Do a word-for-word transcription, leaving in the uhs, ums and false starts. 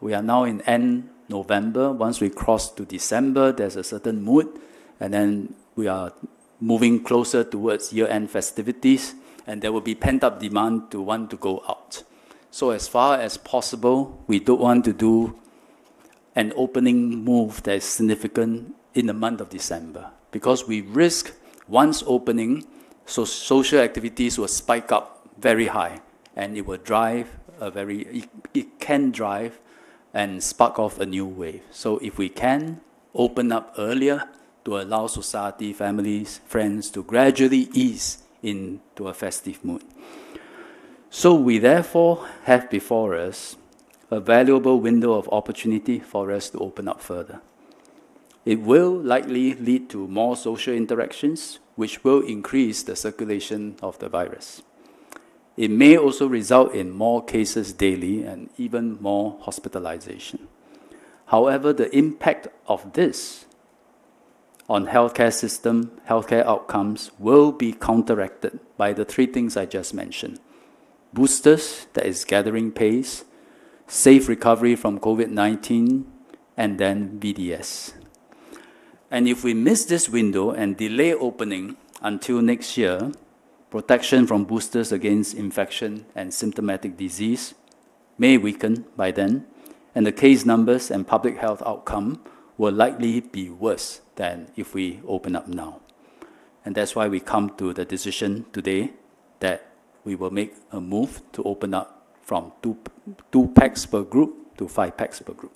We are now in end November. Once we cross to December, there's a certain mood, and then we are moving closer towards year-end festivities, and there will be pent-up demand to want to go out. So as far as possible, we don't want to do an opening move that is significant in the month of December, because we risk once opening, so social activities will spike up very high, and it will drive a very, it, it can drive and spark off a new wave. So if we can open up earlier to allow society, families, friends to gradually ease into a festive mood. So we therefore have before us a valuable window of opportunity for us to open up further. It will likely lead to more social interactions, which will increase the circulation of the virus. It may also result in more cases daily and even more hospitalization. However, the impact of this on healthcare system, healthcare outcomes will be counteracted by the three things I just mentioned. Boosters, that is gathering pace, safe recovery from COVID nineteen, and then B D S. And if we miss this window and delay opening until next year, protection from boosters against infection and symptomatic disease may weaken by then, and the case numbers and public health outcome will likely be worse than if we open up now. And that's why we come to the decision today that we will make a move to open up from two, two packs per group to five packs per group.